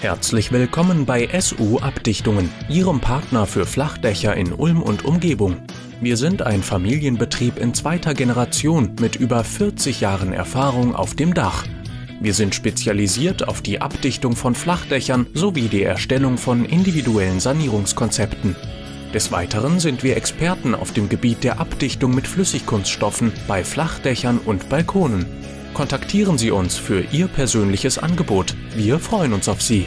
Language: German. Herzlich willkommen bei Su Abdichtungen, Ihrem Partner für Flachdächer in Ulm und Umgebung. Wir sind ein Familienbetrieb in zweiter Generation mit über 40 Jahren Erfahrung auf dem Dach. Wir sind spezialisiert auf die Abdichtung von Flachdächern sowie die Erstellung von individuellen Sanierungskonzepten. Des Weiteren sind wir Experten auf dem Gebiet der Abdichtung mit Flüssigkunststoffen bei Flachdächern und Balkonen. Kontaktieren Sie uns für Ihr persönliches Angebot. Wir freuen uns auf Sie.